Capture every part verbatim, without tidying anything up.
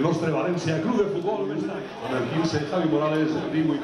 el nostre Valencia Club de Futbol, con el quince Javi Morales, el Primo y...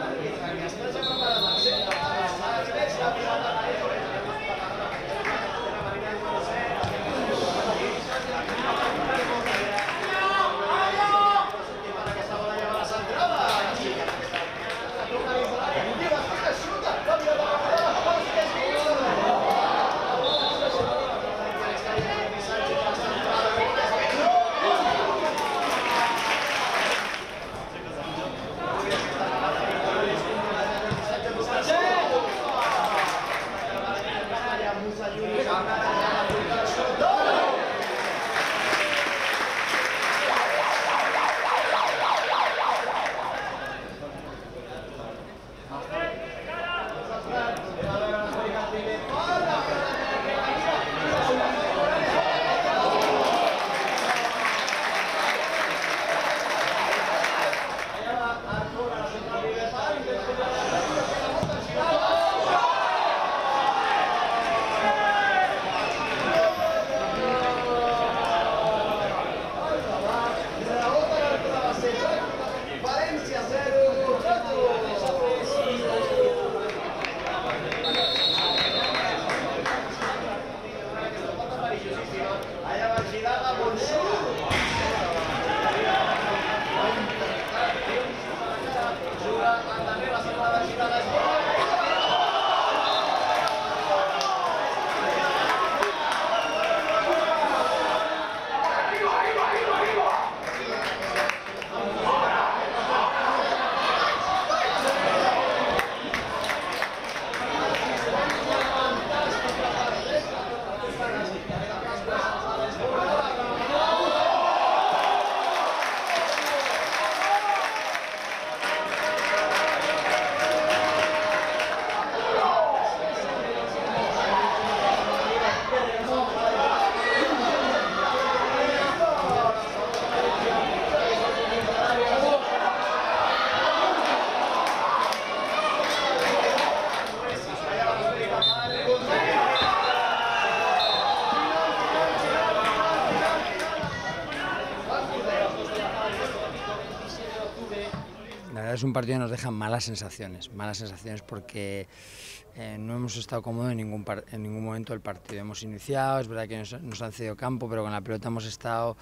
Es un partido que nos deja malas sensaciones, malas sensaciones porque eh, no hemos estado cómodos en ningún, par en ningún momento del partido. Hemos iniciado, es verdad que nos, nos han cedido campo, pero con la pelota hemos estado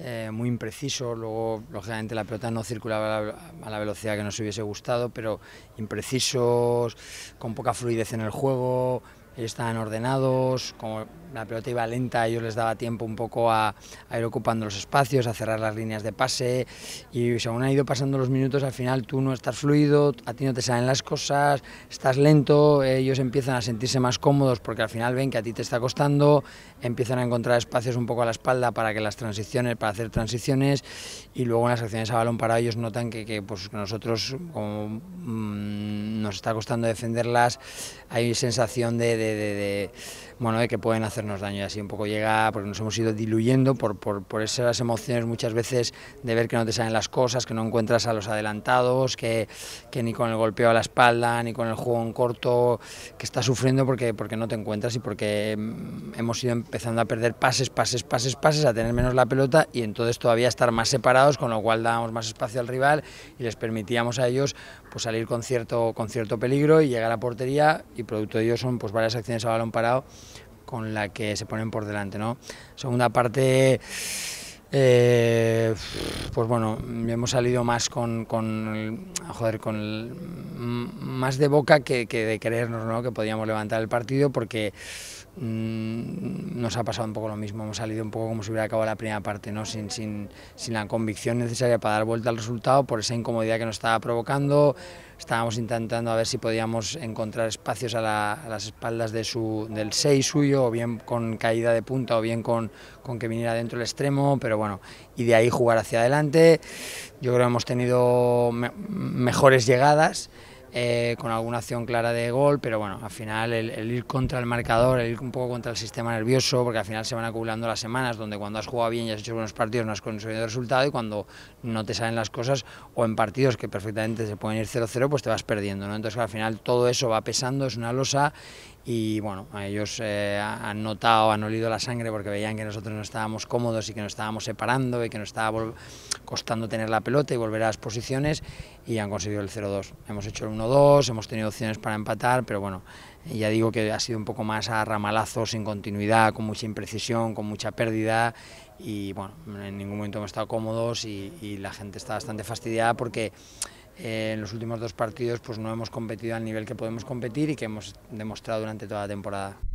eh, muy imprecisos. Luego, lógicamente, la pelota no circulaba a la, a la velocidad que nos hubiese gustado, pero imprecisos, con poca fluidez en el juego. Ellos estaban ordenados, como la pelota iba lenta, a ellos les daba tiempo un poco a, a ir ocupando los espacios, a cerrar las líneas de pase, y según han ido pasando los minutos, al final tú no estás fluido, a ti no te salen las cosas, estás lento, ellos empiezan a sentirse más cómodos porque al final ven que a ti te está costando, empiezan a encontrar espacios un poco a la espalda para que las transiciones, para hacer transiciones, y luego en las acciones a balón parado ellos notan que, que pues nosotros, como mmm, nos está costando defenderlas, hay sensación de, de De, de, de, bueno, de que pueden hacernos daño, y así un poco llega, porque nos hemos ido diluyendo por, por, por esas emociones muchas veces de ver que no te salen las cosas, que no encuentras a los adelantados, que, que ni con el golpeo a la espalda, ni con el juego en corto, que estás sufriendo porque, porque no te encuentras y porque hemos ido empezando a perder pases, pases, pases, pases, a tener menos la pelota y entonces todavía estar más separados, con lo cual dábamos más espacio al rival y les permitíamos a ellos pues salir con cierto, con cierto peligro y llegar a portería, y producto de ello son pues varias acciones a balón parado con la que se ponen por delante, ¿no? Segunda parte, eh, pues bueno, hemos salido más con, con joder, con el, más de boca que, que de creernos, ¿no?, que podíamos levantar el partido, porque mmm, nos ha pasado un poco lo mismo. Hemos salido un poco como si hubiera acabado la primera parte, ¿no?, sin, sin, sin la convicción necesaria para dar vuelta al resultado, por esa incomodidad que nos estaba provocando. Estábamos intentando a ver si podíamos encontrar espacios a, la, a las espaldas de su, del seis suyo, o bien con caída de punta, o bien con, con que viniera dentro del extremo, pero bueno, y de ahí jugar hacia adelante. Yo creo que hemos tenido me, mejores llegadas, eh, con alguna acción clara de gol, pero bueno, al final el, el ir contra el marcador, el ir un poco contra el sistema nervioso, porque al final se van acumulando las semanas, donde cuando has jugado bien y has hecho buenos partidos no has conseguido el resultado, y cuando no te salen las cosas, o en partidos que perfectamente se pueden ir cero cero, pues te vas perdiendo, ¿no? Entonces al final todo eso va pesando, es una losa, y bueno, ellos eh, han notado, han olido la sangre porque veían que nosotros no estábamos cómodos y que nos estábamos separando y que nos estaba costando tener la pelota y volver a las posiciones, y han conseguido el cero dos. Hemos hecho el uno dos, hemos tenido opciones para empatar, pero bueno, ya digo que ha sido un poco más a ramalazos, sin continuidad, con mucha imprecisión, con mucha pérdida, y bueno, en ningún momento hemos estado cómodos y, y la gente está bastante fastidiada porque Eh, en los últimos dos partidos pues no hemos competido al nivel que podemos competir y que hemos demostrado durante toda la temporada.